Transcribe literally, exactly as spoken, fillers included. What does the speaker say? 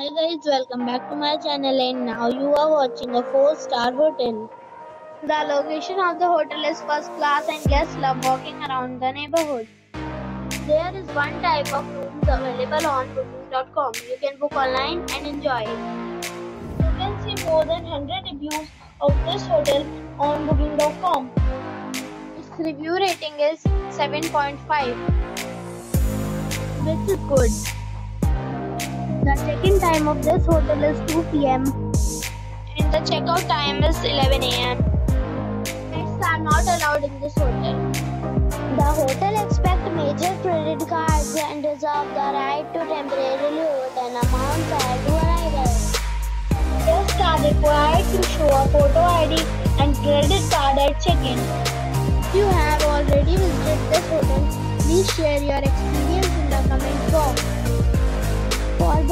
Hi guys, welcome back to my channel, and now you are watching a four star hotel. The location of the hotel is first class and guests love walking around the neighborhood. There is one type of rooms available on booking dot com. You can book online and enjoy it. You can see more than one hundred reviews of this hotel on booking dot com. Its review rating is seven point five, which is good. The check-in time of this hotel is two P M and the check-out time is eleven A M Pets are not allowed in this hotel. The hotel expects major credit cards and reserves the right to temporarily hold an amount prior to arrival. Guests are required to show a photo I D and credit card at check-in. If you have already visited this hotel, please share your experience in the comment box. For